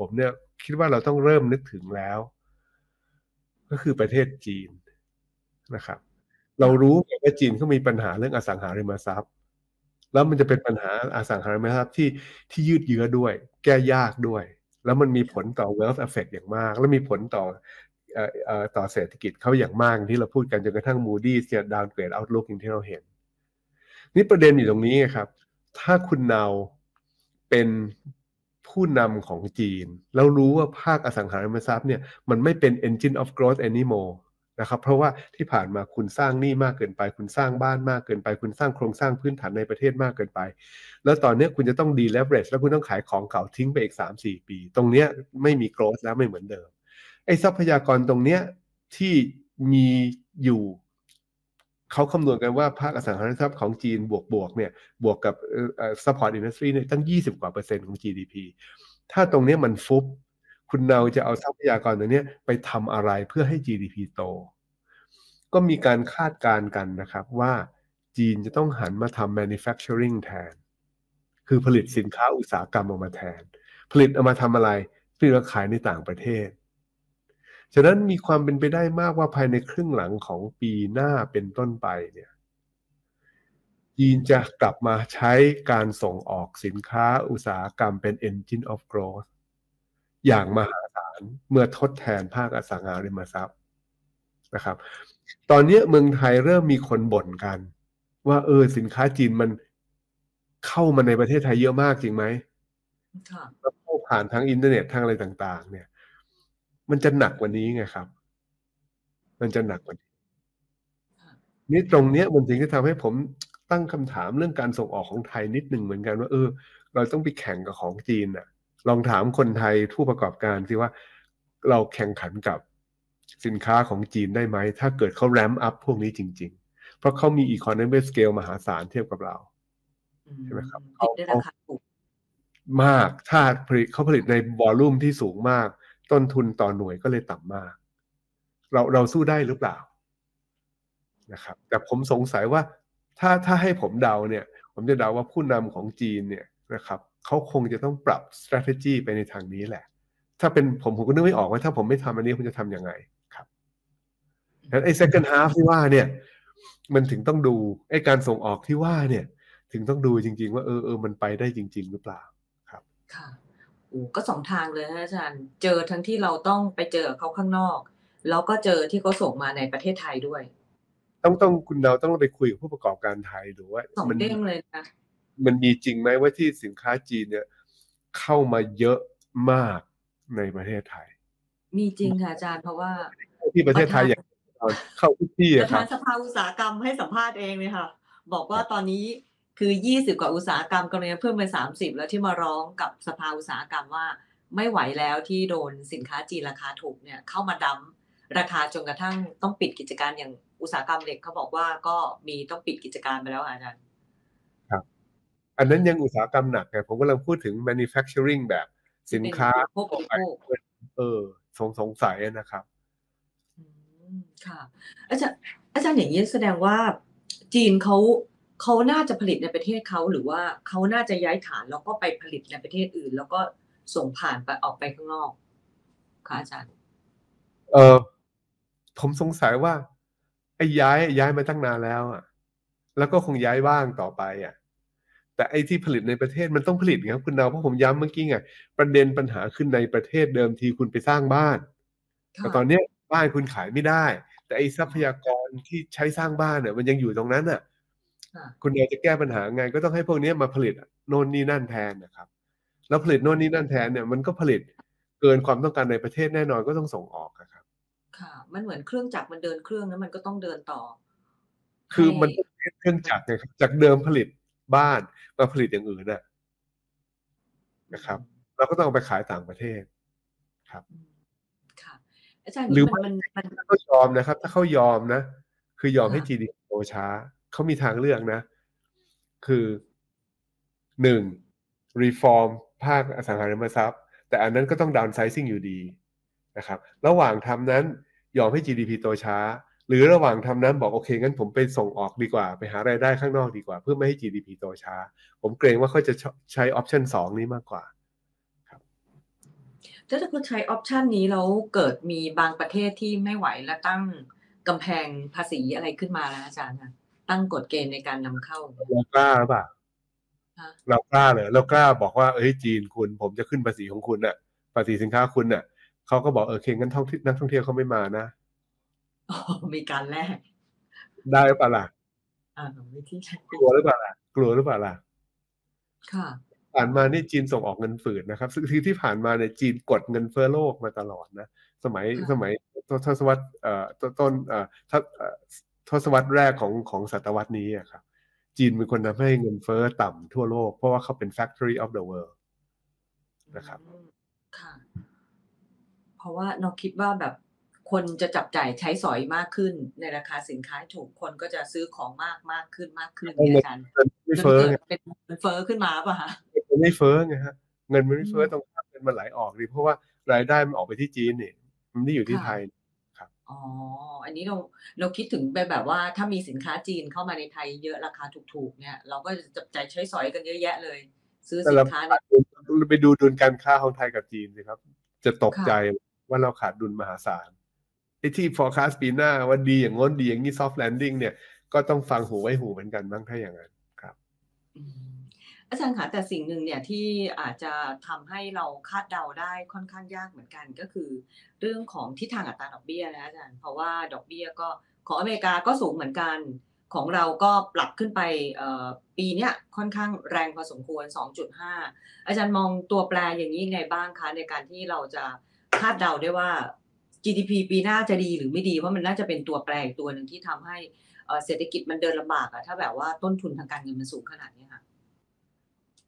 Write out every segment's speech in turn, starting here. ผมเนี่ยคิดว่าเราต้องเริ่มนึกถึงแล้วก็คือประเทศจีนนะครับเรารู้ว่าจีนเขามีปัญหาเรื่องอสังหาริมทรัพย์แล้วมันจะเป็นปัญหาอสังหาริมทรัพย์ที่ยืดเยื้อด้วยแก้ยากด้วยแล้วมันมีผลต่อ wealth effect อย่างมากและมีผลต่อเศรษฐกิจเขาอย่างมากที่เราพูดกันจนกระทั่ง Moody's เนี่ย downgrade outlook อย่างที่เราเห็นนี่ประเด็นอยู่ตรงนี้ครับถ้าคุณเนาเป็นผู้นำของจีนแล้วรู้ว่าภาคอสังหาริมทรัพย์เนี่ยมันไม่เป็น engine of growth anymore นะครับเพราะว่าที่ผ่านมาคุณสร้างหนี้มากเกินไปคุณสร้างบ้านมากเกินไปคุณสร้างโครงสร้างพื้นฐานในประเทศมากเกินไปแล้วตอนนี้คุณจะต้อง deleverage แล้วคุณต้องขายของเก่าทิ้งไปอีก 3-4 ปีตรงเนี้ยไม่มี growth แล้วไม่เหมือนเดิมไอ้ทรัพยากรตรงเนี้ยที่มีอยู่เขาคำนวณกันว่าภาคอสังหาริมทรัพย์ของจีนบวกเนี่ยบวกกับsupport industry เนี่ยตั้ง20%+ ของ GDP ถ้าตรงนี้มันฟุบคุณเนาจะเอาทรัพยากรตรงนี้ไปทำอะไรเพื่อให้ GDP โตก็มีการคาดการณ์กันนะครับว่าจีนจะต้องหันมาทำ manufacturing แทนคือผลิตสินค้าอุตสาหกรรมออกมาแทนผลิตเอามาทำอะไรเพื่อขายในต่างประเทศฉะนั้นมีความเป็นไปได้มากว่าภายในครึ่งหลังของปีหน้าเป็นต้นไปเนี่ยจีนจะกลับมาใช้การส่งออกสินค้าอุตสาหกรรมเป็น engine of growth อย่างมหาศาลเมื่อทดแทนภาคอสังหาริมทรัพย์นะครับตอนนี้เมืองไทยเริ่มมีคนบ่นกันว่าสินค้าจีนมันเข้ามาในประเทศไทยเยอะมากจริงไหมแล้วผ่านทั้งอินเทอร์เน็ตทั้งอะไรต่างๆเนี่ยมันจะหนักกว่านี้ไงครับมันจะหนักกว่านี้นี่ตรงเนี้ยมันถึงจะทำให้ผมตั้งคำถามเรื่องการส่งออกของไทยนิดหนึ่งเหมือนกันว่าเราต้องไปแข่งกับของจีนน่ะลองถามคนไทยผู้ประกอบการสิว่าเราแข่งขันกับสินค้าของจีนได้ไหมถ้าเกิดเขาแรมป์อัพพวกนี้จริงๆเพราะเขามี economic scale มหาศาลเทียบกับเราใช่ไหมครับเขามากถ้าเขาผลิตในวอลลุ่มที่สูงมากต้นทุนต่อหน่วยก็เลยต่ำมากเราสู้ได้หรือเปล่านะครับแต่ผมสงสัยว่าถ้าให้ผมเดาเนี่ยผมจะเดาว่าผู้นำของจีนเนี่ยนะครับเขาคงจะต้องปรับ strategy ไปในทางนี้แหละถ้าเป็นผมก็นึกไม่ออกว่าถ้าผมไม่ทำอันนี้ผมจะทำยังไงครับงั้นไอ้ second half ที่ว่าเนี่ยมันถึงต้องดูไอ้การส่งออกที่ว่าเนี่ยถึงต้องดูจริงๆว่ามันไปได้จริงๆหรือเปล่าครับค่ะก็สองทางเลยนะอาจารย์เจอทั้งที่เราต้องไปเจอเขาข้างนอกแล้วก็เจอที่เขาส่งมาในประเทศไทยด้วยต้องคุณเราต้องไปคุยกับผู้ประกอบการไทยดูว่าสองเด้งเลยนะมันมีจริงไหมว่าที่สินค้าจีนเนี่ยเข้ามาเยอะมากในประเทศไทยมีจริงค่ะอาจารย์เพราะว่าที่ประเทศไทยอย่างเข้าทุกที่ประธานสภาอุตสาหกรรมให้สัมภาษณ์เองเลยค่ะบอกว่าตอนนี้คือ20กว่าอุตสาหกรรมกำลังเพิ่มไป30แล้วที่มาร้องกับสภาอุตสาหกรรมว่าไม่ไหวแล้วที่โดนสินค้าจีนราคาถูกเนี่ยเข้ามาดั้มราคาจนกระทั่งต้องปิดกิจการอย่างอุตสาหกรรมเหล็กเขาบอกว่าก็มีต้องปิดกิจการไปแล้วอาจารย์ครับอันนั้นยังอุตสาหกรรมหนักไงผมกำลังพูดถึง manufacturing แบบสินค้าสงสัยนะครับค่ะอาจารย์อย่างนี้แสดงว่าจีนเขาน่าจะผลิตในประเทศเขาหรือว่าเขาน่าจะย้ายฐานแล้วก็ไปผลิตในประเทศอื่นแล้วก็ส่งผ่านไปออกไปข้างนอกค่ะอาจารย์ผมสงสัยว่าไอ้ย้ายมาตั้งนานแล้วอ่ะแล้วก็คงย้ายบ้างต่อไปอ่ะแต่ไอ้ที่ผลิตในประเทศมันต้องผลิตครับคุณดาวเพราะผมย้ำเมื่อกี้ไงประเด็นปัญหาขึ้นในประเทศเดิมทีคุณไปสร้างบ้านแต่ตอนนี้บ้านคุณขายไม่ได้แต่ไอ้ทรัพยากรที่ใช้สร้างบ้านเนี่ยมันยังอยู่ตรงนั้นอ่ะคุณอยากจะแก้ปัญหาไงก็ต้องให้พวกนี้มาผลิตโน่นนี่นั่นแทนนะครับแล้วผลิตโน่นนี่นั่นแทนเนี่ยมันก็ผลิตเกินความต้องการในประเทศแน่นอนก็ต้องส่งออกนะครับค่ะมันเหมือนเครื่องจักรมันเดินเครื่องแล้วมันก็ต้องเดินต่อคือมันเครื่องจักรไงครับจากเดิมผลิตบ้านมาผลิตอย่างอื่นนะครับเราก็ต้องเอาไปขายต่างประเทศครับค่ะอาจารย์หรือมันก็ยอมนะครับถ้าเขายอมนะคือยอมให้ GDP โตช้าเขามีทางเลือกนะคือ1 reform ภาคอสังหาริมทรัพย์แต่อันนั้นก็ต้อง downsizing อยู่ดีนะครับระหว่างทำนั้นยอมให้ GDP โตช้าหรือระหว่างทำนั้นบอกโอเคงั้นผมไปส่งออกดีกว่าไปหารายได้ข้างนอกดีกว่าเพื่อไม่ให้ GDP โตช้าผมเกรงว่าเขาจะใช้ option 2นี้มากกว่าครับ ถ้าคุณใช้ออปชันนี้แล้วเกิดมีบางประเทศที่ไม่ไหวและตั้งกำแพงภาษีอะไรขึ้นมาแล้วอาจารย์นะตั้งกฎเกณฑ์ในการนำเข้าเรากล้าหรือเปล่าเรากล้าเหรอเรากล้าบอกว่าเอ้ยจีนคุณผมจะขึ้นภาษีของคุณน่ะภาษีสินค้าคุณน่ะเขาก็บอกเคงั้นนักท่องเที่ยวเขาไม่มานะอ๋อมีการแลกได้หรือเปล่าล่ะไม่ที่กลัวหรือเปล่าล่ะกลัวหรือเปล่าล่ะค่ะผ่านมานี่จีนส่งออกเงินฝืดนะครับซึ่งที่ผ่านมาเนี่ยจีนกดเงินเฟ้อโลกมาตลอดนะสมัยทศวรรษต้นทศวรรษแรกของศตวรรษนี้อะครับจีนเป็นคนทำให้เงินเฟ้อต่ำทั่วโลกเพราะว่าเขาเป็น factory of the world นะครับค่ะเพราะว่าน้องคิดว่าแบบคนจะจับจ่ายใช้สอยมากขึ้นในราคาสินค้าถูกคนก็จะซื้อของมากขึ้นอาจารย์ไม่เฟ้อเป็นเงินเฟ้อขึ้นมาป่ะฮะไม่เฟ้อไงฮะเงินมันไม่เฟ้อตรงข้ามมันไหลออกดิเพราะว่ารายได้มันออกไปที่จีนนี่มันไม่อยู่ที่ไทยครับอ๋ออันนี้เราคิดถึงแบบว่าถ้ามีสินค้าจีนเข้ามาในไทยเยอะราคาถูกๆเนี่ยเราก็จับจ่ายใช้สอยกันเยอะแยะเลยซื้อสินค้าไปดูดุลการค้าของไทยกับจีนสิครับจะตกใจว่าเราขาดดุลมหาศาลไอ้ที่ forecast ปีหน้าว่าดีอย่างง้นดีอย่างนี้ soft landing เนี่ยก็ต้องฟังหูไว้หูเหมือนกันบ้างถ้าอย่างนั้นครับอาจารย์คะแต่สิ่งหนึ่งเนี่ยที่อาจจะทำให้เราคาดเดาได้ค่อนข้างยากเหมือนกันก็คือเรื่องของทิศทางอัตราดอกเบี้ยนะอาจารย์เพราะว่าดอกเบี้ยก็ของอเมริกาก็สูงเหมือนกันของเราก็ปรับขึ้นไปปีเนี้ยค่อนข้างแรงพอสมควร 2.5 อาจารย์มองตัวแปรอย่างนี้ไงบ้างคะในการที่เราจะคาดเดาได้ว่า GDP ปีหน้าจะดีหรือไม่ดีเพราะมันน่าจะเป็นตัวแปรอีกตัวหนึ่งที่ทำให้เศรษฐกิจมันเดินลำบากอะถ้าแบบว่าต้นทุนทางการเงินมันสูงขนาดนี้ค่ะ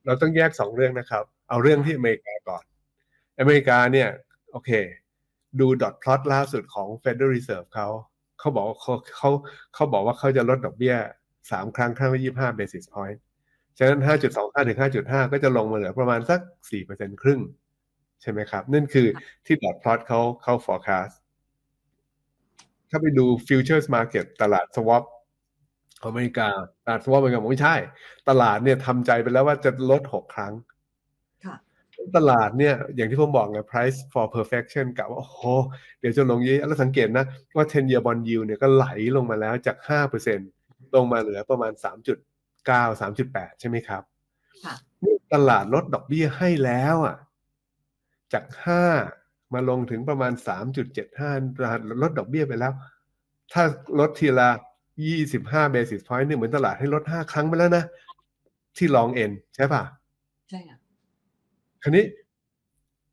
เราต้องแยก2เรื่องนะครับเอาเรื่องที่อเมริกาก่อนอเมริกาเนี่ยโอเคดูดอทพลอตล่าสุดของ Federal Reserve เขาบอกว่าเขาบอกว่าเขาจะลดดอกเบี้ย3ครั้งละ25 basis point ฉะนั้น 5.25 ถึง 5.5 ก็จะลงมาเหลือประมาณสัก 4% ครึ่งใช่ไหมครับนั่นคือที่ดอทพลอตเขา forecast ถ้าไปดู futures market ตลาด swapอเมริกาตลาดว่ามันก็ไม่ใช่ตลาดเนี่ยทำใจไปแล้วว่าจะลด6ครั้งตลาดเนี่ยอย่างที่ผมบอกไง price for perfection กะว่าโอ้โหเดี๋ยวจะลงเยอะแล้วสังเกตนะว่า 10-year bond yield เนี่ยก็ไหลลงมาแล้วจาก 5% ลงมาเหลือประมาณ 3.9 3.8 ใช่ไหมครับนี่ตลาดลดดอกเบี้ยให้แล้วอ่ะจาก 5 มาลงถึงประมาณ 3.75 ตลาดลดดอกเบี้ยไปแล้วถ้าลดทีละ25 basis point เนี่ยเหมือนตลาดให้ลด5ครั้งไปแล้วนะที่ลองเอ็นใช่ป่ะใช่ค่ะคราวนี้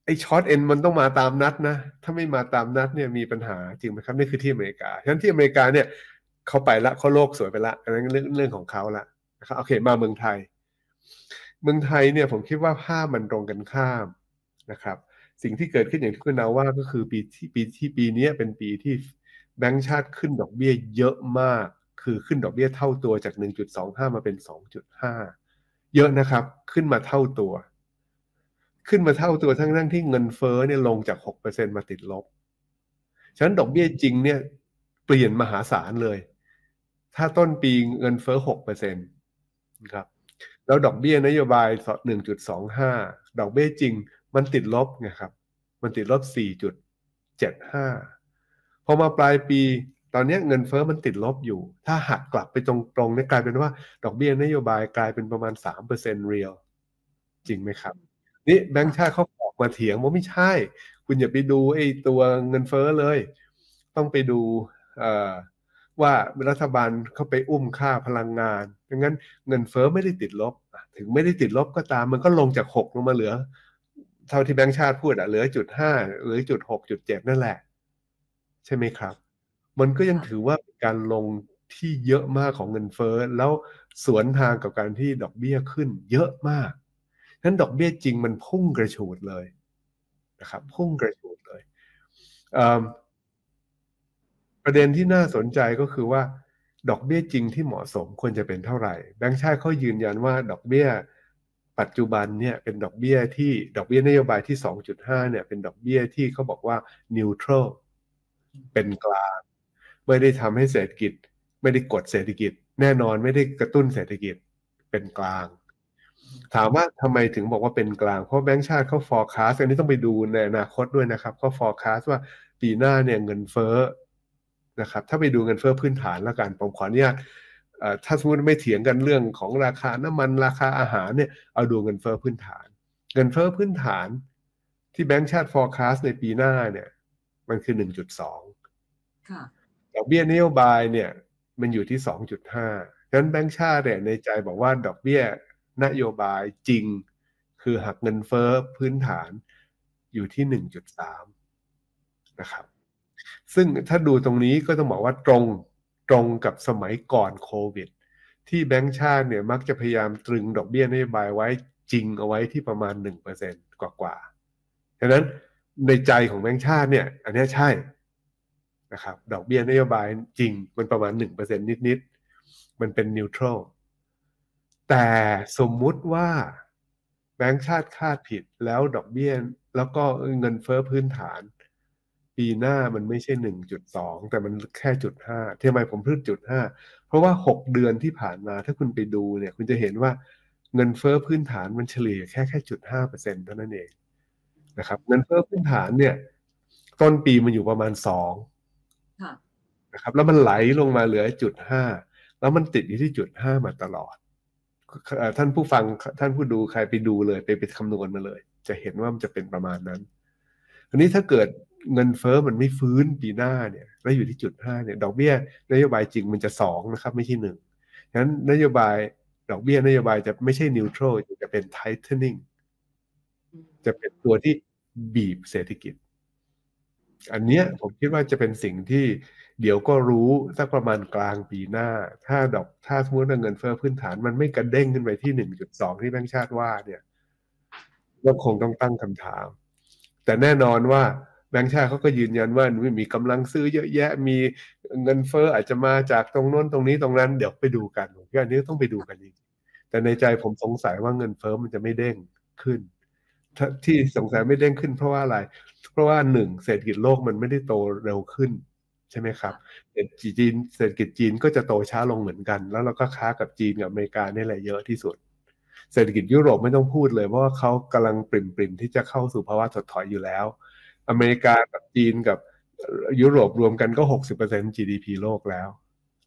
ไอ้ช็อตเอ็นมันต้องมาตามนัดนะถ้าไม่มาตามนัดเนี่ยมีปัญหาจริงไหมครับนี่คือที่อเมริกาฉะนั้นที่อเมริกาเนี่ยเขาไปละเขาโลกสวยไปละอันนั้นเรื่องของเขาละนะครับโอเคมาเมืองไทยเนี่ยผมคิดว่าภาพมันตรงกันข้ามนะครับสิ่งที่เกิดขึ้นอย่างที่คุณนาว่าก็คือปีนี้เป็นปีที่แบงก์ชาติขึ้นดอกเบี้ยเยอะมากคือขึ้นดอกเบี้ยเท่าตัวจาก 1.25 มาเป็น 2.5 เยอะนะครับขึ้นมาเท่าตัวทั้งที่เงินเฟ้อเนี่ยลงจาก 6% มาติดลบฉะนั้นดอกเบี้ยจริงเนี่ยเปลี่ยนมหาศาลเลยถ้าต้นปีเงินเฟ้อ 6% นะครับแล้วดอกเบี้ยนโยบาย 1.25 ดอกเบี้ยจริงมันติดลบไงครับมันติดลบ 4.75พอมาปลายปีตอนนี้เงินเฟ้อมันติดลบอยู่ถ้าหักกลับไปตรงเนี่ยกลายเป็นว่าดอกเบี้ยนโยบายกลายเป็นประมาณ 3% real จริงไหมครับนี่แบงก์ชาติเขาออกมาเถียงว่าไม่ใช่คุณอย่าไปดูไอ้ตัวเงินเฟ้อเลยต้องไปดูว่ารัฐบาลเขาไปอุ้มค่าพลังงานดังนั้นเงินเฟ้อไม่ได้ติดลบถึงไม่ได้ติดลบก็ตามมันก็ลงจาก6ลงมาเหลือเท่าที่แบงก์ชาติพูดเหลือ 0.5 หรือ 0.6 0.7 นั่นแหละใช่ไหมครับมันก็ยังถือว่าเป็นการลงที่เยอะมากของเงินเฟ้อแล้วสวนทางกับการที่ดอกเบี้ยขึ้นเยอะมากนั้นดอกเบี้ยจริงมันพุ่งกระฉูดเลยนะครับพุ่งกระฉูดเลยประเด็นที่น่าสนใจก็คือว่าดอกเบี้ยจริงที่เหมาะสมควรจะเป็นเท่าไหร่แบงก์ชาติเขายืนยันว่าดอกเบี้ยปัจจุบันเนี่ยเป็นดอกเบี้ยนโยบายที่ 2.5 เนี่ยเป็นดอกเบี้ยที่เขาบอกว่า neutralเป็นกลางไม่ได้ทำให้เศรษฐกิจไม่ได้กดเศรษฐกิจแน่นอนไม่ได้กระตุ้นเศรษฐกิจเป็นกลาง ถามว่าทำไมถึงบอกว่าเป็นกลางเพราะแบงก์ชาติเขา forecast อันนี้ต้องไปดูในอนาคตด้วยนะครับเขา forecast ว่าปีหน้าเนี่ยเงินเฟ้อนะครับถ้าไปดูเงินเฟ้อพื้นฐานแล้วกันผมขออนุญาตถ้าสมมติไม่เถียงกันเรื่องของราคาน้ำมันราคาอาหารเนี่ยเอาดูเงินเฟ้อพื้นฐานเงินเฟ้อพื้นฐานที่แบงก์ชาติ forecast ในปีหน้าเนี่ยมันคือ 1.2 ค่ะดอกเบี้ยนโยบายเนี่ยมันอยู่ที่ 2.5 ฉะนั้นแบงก์ชาติเนี่ยในใจบอกว่าดอกเบี้ยนโยบายจริงคือหักเงินเฟ้อพื้นฐานอยู่ที่ 1.3 นะครับซึ่งถ้าดูตรงนี้ก็ต้องบอกว่าตรงกับสมัยก่อนโควิดที่แบงก์ชาติเนี่ยมักจะพยายามตรึงดอกเบี้ยนโยบายไว้จริงเอาไว้ที่ประมาณ 1% กว่าฉะนั้นในใจของแบงก์ชาติเนี่ยอันนี้ใช่นะครับดอกเบี้ยนโยบายจริงมันประมาณ 1% นิดๆมันเป็นนิวทรัลแต่สมมุติว่าแบงก์ชาติคาดผิดแล้วดอกเบี้ยแล้วก็เงินเฟ้อพื้นฐานปีหน้ามันไม่ใช่ 1.2 แต่มันแค่ 0.5 ทำไมผมพูด 0.5 เพราะว่า6เดือนที่ผ่านมาถ้าคุณไปดูเนี่ยคุณจะเห็นว่าเงินเฟ้อพื้นฐานมันเฉลี่ยแค่ 0.5% เท่านั้นเองนะครับเงินเฟ้อพื้นฐานเนี่ยต้นปีมันอยู่ประมาณ 2 ค่ะนะครับแล้วมันไหลลงมาเหลือ 0.5 แล้วมันติดอยู่ที่ 0.5 มาตลอดท่านผู้ฟังท่านผู้ดูใครไปดูเลยไปคำนวณมาเลยจะเห็นว่ามันจะเป็นประมาณนั้นอันนี้ถ้าเกิดเงินเฟ้อมันไม่ฟื้นปีหน้าเนี่ยแล้วอยู่ที่ 0.5 เนี่ยดอกเบี้ยนโยบายจริงมันจะ 2 นะครับไม่ใช่ 1 ฉะนั้นนโยบายดอกเบี้ยนโยบายจะไม่ใช่ neutral จะเป็น tightening จะเป็นตัวที่บีบเศรษฐกิจอันเนี้ยผมคิดว่าจะเป็นสิ่งที่เดี๋ยวก็รู้สักประมาณกลางปีหน้าถ้าสมมติว่าเงินเฟ้อพื้นฐานมันไม่กระเด้งขึ้นไปที่ 1.2 ที่แบงก์ชาติว่าเนี่ยก็คงต้องตั้งคำถามแต่แน่นอนว่าแบงก์ชาติเขาก็ยืนยันว่ามีกำลังซื้อเยอะแยะมีเงินเฟ้ออาจจะมาจากตรงโน้นตรงนี้ตรงนั้นเดี๋ยวไปดูกันผมคิดว่านี้ต้องไปดูกันจริงแต่ในใจผมสงสัยว่าเงินเฟ้อมันจะไม่เด้งขึ้นที่สงสัยไม่เด้งขึ้นเพราะว่าอะไรเพราะว่า 1. เศรษฐกิจโลกมันไม่ได้โตเร็วขึ้นใช่ไหมครับเศรษฐกิจจีนก็จะโตช้าลงเหมือนกันแล้วเราก็ค้ากับจีนกับอเมริกานี่แหละเยอะที่สุดเศรษฐกิจยุโรปไม่ต้องพูดเลยเพราะว่าเขากำลังปริ่มที่จะเข้าสู่ภาวะถดถอยอยู่แล้วอเมริกากับจีนกับยุโรปรวมกันก็ 60% GDP โลกแล้ว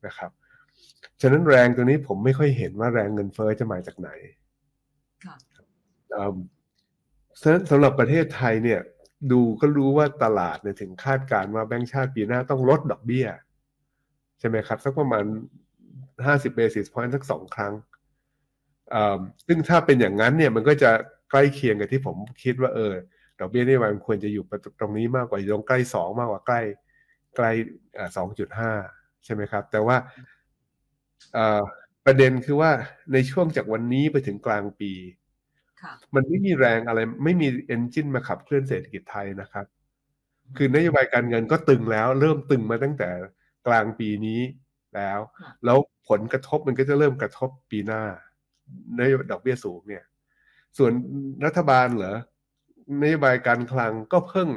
นะครับฉะนั้นแรงตัวนี้ผมไม่ค่อยเห็นว่าแรงเงินเฟ้อจะมาจากไหนสำหรับประเทศไทยเนี่ยดูก็รู้ว่าตลาดเนี่ยถึงคาดการณ์ว่าแบงก์ชาติปีหน้าต้องลดดอกเบี้ยใช่ไหมครับสักประมาณ50 basis point สัก2ครั้งซึ่งถ้าเป็นอย่างนั้นเนี่ยมันก็จะใกล้เคียงกับที่ผมคิดว่าดอกเบี้ยนี่มันควรจะอยู่ตรงนี้มากกว่าตรงใกล้2มากกว่าใกล้ 2.5 ใช่ไหมครับแต่ว่าประเด็นคือว่าในช่วงจากวันนี้ไปถึงกลางปีมันไม่มีแรงอะไรไม่มี engine มาขับเคลื่อนเศรษฐกิจไทยนะครับคือนโยบายการเงินก็ตึงแล้วเริ่มตึงมาตั้งแต่กลางปีนี้แล้วผลกระทบมันก็จะเริ่มกระทบปีหน้านโยบายดอกเบี้ยสูงเนี่ยส่วนรัฐบาลเหรอนโยบายการคลังก็เพิ่ง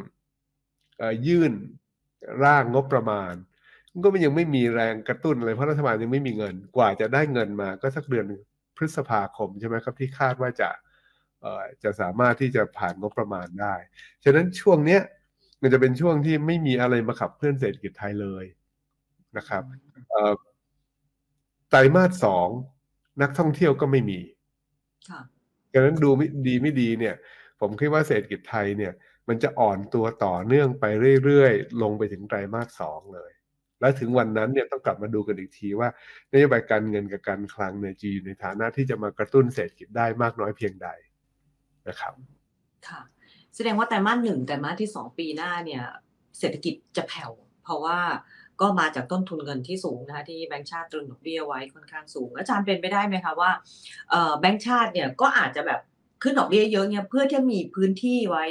ยื่นร่างงบประมาณก็ยังไม่มีแรงกระตุ้นอะไรเพราะรัฐบาลยังไม่มีเงินกว่าจะได้เงินมาก็สักเดือนพฤษภาคมใช่ไหมครับที่คาดว่าจะสามารถที่จะผ่านงบประมาณได้ฉะนั้นช่วงเนี้ยมันจะเป็นช่วงที่ไม่มีอะไรมาขับเคลื่อนเศรษฐกิจไทยเลยนะครับไตรมาส 2นักท่องเที่ยวก็ไม่มีค่ะฉะนั้นดูดีไม่ดีเนี่ยผมคิดว่าเศรษฐกิจไทยเนี่ยมันจะอ่อนตัวต่อเนื่องไปเรื่อยๆลงไปถึงไตรมาส 2เลยแล้วถึงวันนั้นเนี่ยต้องกลับมาดูกันอีกทีว่านโยบายการเงินกับการคลังเนี่ยจะอยู่ในฐานะที่จะมากระตุ้นเศรษฐกิจได้มากน้อยเพียงใดนะครับค่ะแสดงว่าไตรมาส 1 ไตรมาสที่ 2 ปีหน้าเนี่ยเศรษฐกิจจะแผ่วเพราะว่าก็มาจากต้นทุนเงินที่สูงนะคะที่แบงก์ชาติตรึงดอกเบี้ยไว้ค่อนข้างสูงอาจารย์เป็นไปได้ไหมคะว่าแบงก์ชาติเนี่ยก็อาจจะแบบขึ้นดอกเบี้ยเยอะเนี่ยเพื่อที่มีพื้นที่ไว้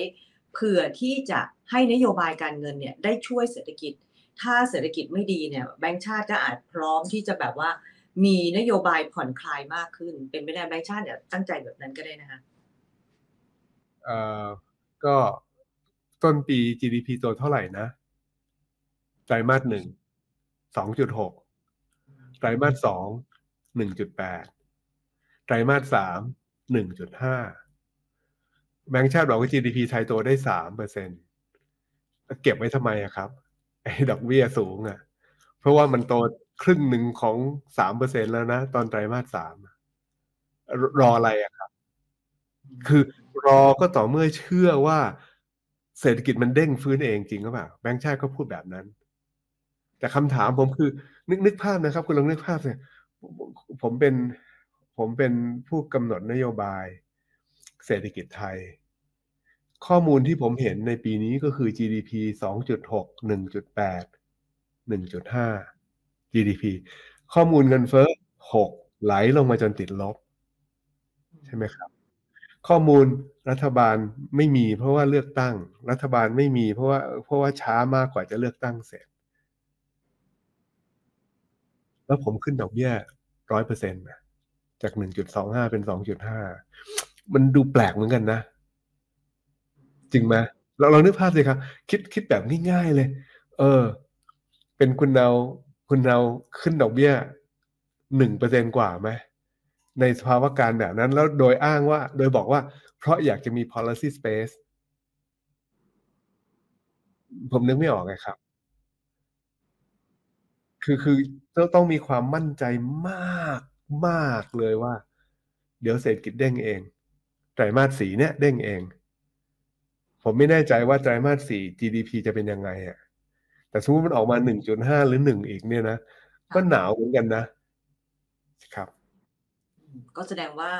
เผื่อที่จะให้นโยบายการเงินเนี่ยได้ช่วยเศรษฐกิจถ้าเศรษฐกิจไม่ดีเนี่ยแบงก์ชาติก็อาจพร้อมที่จะแบบว่ามีนโยบายผ่อนคลายมากขึ้นเป็นไปได้แบงก์ชาติเนี่ยตั้งใจแบบนั้นก็ได้นะคะก็ต้นปี GDP ตัวเท่าไหร่นะไตรมาส 1 2.6 ไตรมาส 2 1.8 ไตรมาส 3 1.5 แบงก์ชาติบอกว่า GDP ไทยโตได้ 3% เก็บไว้ทำไมอะครับไอ้ดอกเบี้ยสูงอะเพราะว่ามันโตครึ่งหนึ่งของ 3% แล้วนะตอนไตรมาส 3รออะไรอะครับคือรอก็ต่อเมื่อเชื่อว่าเศรษฐกิจมันเด้งฟื้นเองจริงหรือเปล่าแบงก์ชาติก็พูดแบบนั้นแต่คำถามผมคือนึกภาพนะครับคุณลองนึกภาพสิผมเป็นผู้กำหนดนโยบายเศรษฐกิจไทยข้อมูลที่ผมเห็นในปีนี้ก็คือ GDP 2.6 1.8 1.5 GDP ข้อมูลเงินเฟ้อ6ไหลลงมาจนติดลบใช่ไหมครับข้อมูลรัฐบาลไม่มีเพราะว่าเลือกตั้งรัฐบาลไม่มีเพราะว่าช้ามากกว่าจะเลือกตั้งเสร็จแล้วผมขึ้นดอกเบี้ย 100% นะจาก 1.25 เป็น 2.5 มันดูแปลกเหมือนกันนะจริงไหมเรานึกภาพสิครับคิดแบบง่ายๆเลยเป็นคุณเอาขึ้นดอกเบี้ย 1% กว่าไหมในสภาวะการแบบนั้นแล้วโดยบอกว่าเพราะอยากจะมี policy space ผมนึกไม่ออกไงครับคือต้องมีความมั่นใจมากมากเลยว่าเดี๋ยวเศรษฐกิจเด้งเองไตรมาส 4เนี่ยเด้งเองผมไม่แน่ใจว่าไตรมาส 4 GDP จะเป็นยังไงอ่ะแต่สมมุติมันออกมา 1.5 หรือ 1 อีกเนี่ยนะก็หนาวเหมือนกันนะครับก็แสดงว่า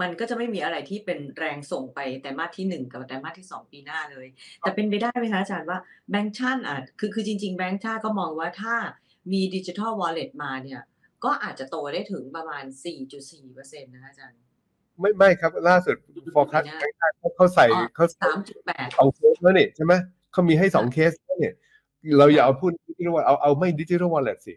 มันก็จะไม่มีอะไรที่เป็นแรงส่งไปไตรมาสที่1กับไตรมาสที่2ปีหน้าเลยแต่เป็นไปได้ไหมคะอาจารย์ว่าแบงก์ชาติคือจริงๆแบงก์ชาติก็มองว่าถ้ามี Digital Wallet มาเนี่ยก็อาจจะโตได้ถึงประมาณ 4.4% นะคะอาจารย์ไม่ครับล่าสุดฟอร์คัสแบงก์ชาติเขาใส่เขา 3.8 เอาเคสแล้วนี่ใช่ไหมเขามีให้2เคสแล้วนี่เราอย่าเอาพูด Digital Wallet เอาไม่ Digital Wallet สิ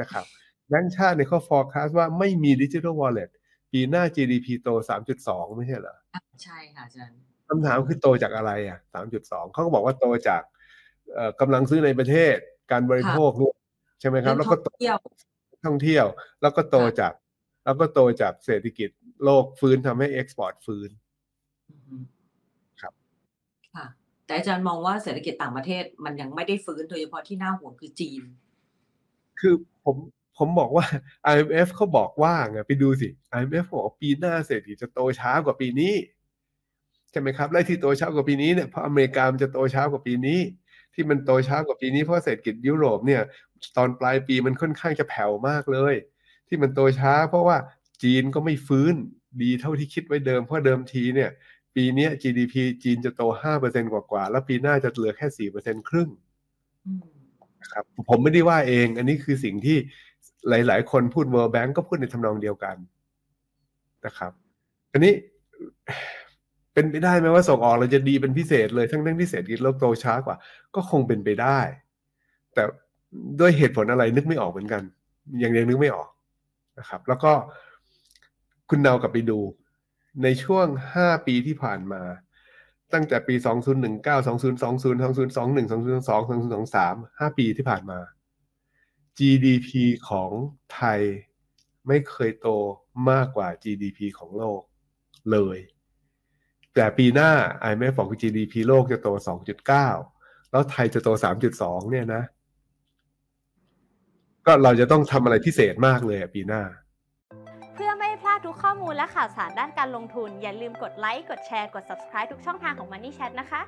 นะครับแบงก์ชาติเนี่ยเขาฟอร์คัสว่าไม่มี Digital Walletปีหน้า GDP โต 3.2 ไม่ใช่เหรอใช่ค่ะอาจารย์คำถามคือโตจากอะไรอ่ะ 3.2 เขาก็บอกว่าโตจากกำลังซื้อในประเทศการบริโภคใช่ไหมครับแล้วก็โตท่องเที่ยวแล้วก็โตจากเศรษฐกิจโลกฟื้นทำให้เอ็กซ์พอร์ตฟื้นครับค่ะแต่อาจารย์มองว่าเศรษฐกิจต่างประเทศมันยังไม่ได้ฟื้นโดยเฉพาะที่น่าห่วงคือจีนคือผมบอกว่า IMF เขาบอกว่าไงไปดูสิ IMF บอกว่าปีหน้าเศรษฐกิจจะโตช้ากว่าปีนี้ใช่ไหมครับและที่โตช้ากว่าปีนี้เนี่ยเพราะอเมริกามันจะโตช้ากว่าปีนี้ที่มันโตช้ากว่าปีนี้เพราะเศรษฐกิจยุโรปเนี่ยตอนปลายปีมันค่อนข้างจะแผ่วมากเลยที่มันโตช้าเพราะว่าจีนก็ไม่ฟื้นดีเท่าที่คิดไว้เดิมเพราะเดิมทีเนี่ยปีนี้ GDP จีนจะโต 5% กว่าแล้วปีหน้าจะเหลือแค่ 4% ครึ่งนะครับผมไม่ได้ว่าเองอันนี้คือสิ่งที่หลายๆคนพูด World Bank ก็พูดในทำนองเดียวกันนะครับอันนี้เป็นไปได้ไหมว่าส่งออกเราจะดีเป็นพิเศษเลยทั้งเรื่องที่เศรษฐกิจโลกโตช้ากว่าก็คงเป็นไปได้แต่ด้วยเหตุผลอะไรนึกไม่ออกเหมือนกันยังนึกไม่ออกนะครับแล้วก็คุณเดากลับไปดูในช่วง5ปีที่ผ่านมาตั้งแต่ปี2019 2020 2021 2022 2023 5ปีที่ผ่านมา GDP ของไทยไม่เคยโตมากกว่า GDP ของโลกเลยแต่ปีหน้า IMF บอกว่า GDP โลกจะโต 2.9 แล้วไทยจะโต 3.2 เนี่ยนะก็เราจะต้องทำอะไรพิเศษมากเลยปีหน้าเพื่อไม่ให้พลาดทุกข้อมูลและข่าวสารด้านการลงทุนอย่าลืมกดไลค์กดแชร์กด Subscribe ทุกช่องทางของ Money Chat นะคะ